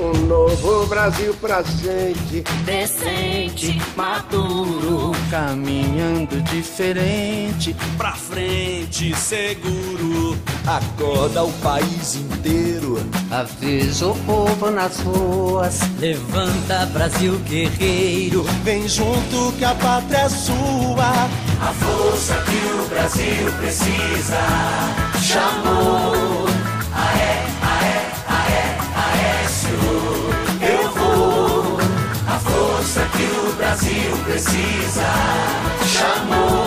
um novo Brasil pra gente, decente, maduro, caminhando diferente, pra frente seguro. Acorda o país inteiro, avisa o povo nas ruas, levanta Brasil guerreiro, vem junto que a pátria é sua. A força que o Brasil precisa chamou. Aé, aé, aé, Aécio, eu vou. A força que o Brasil precisa chamou.